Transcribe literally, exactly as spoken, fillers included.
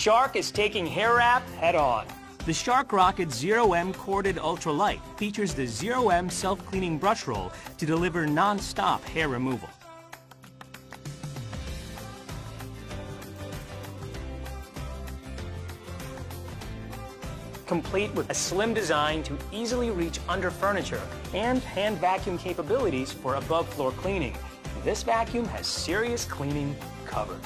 shark is taking HARAP head-on. The Shark Rocket Zero M Corded Ultralight features the Zero M self-cleaning brush roll to deliver non-stop hair removal. Complete with a slim design to easily reach under furniture and hand vacuum capabilities for above floor cleaning. This vacuum has serious cleaning covered.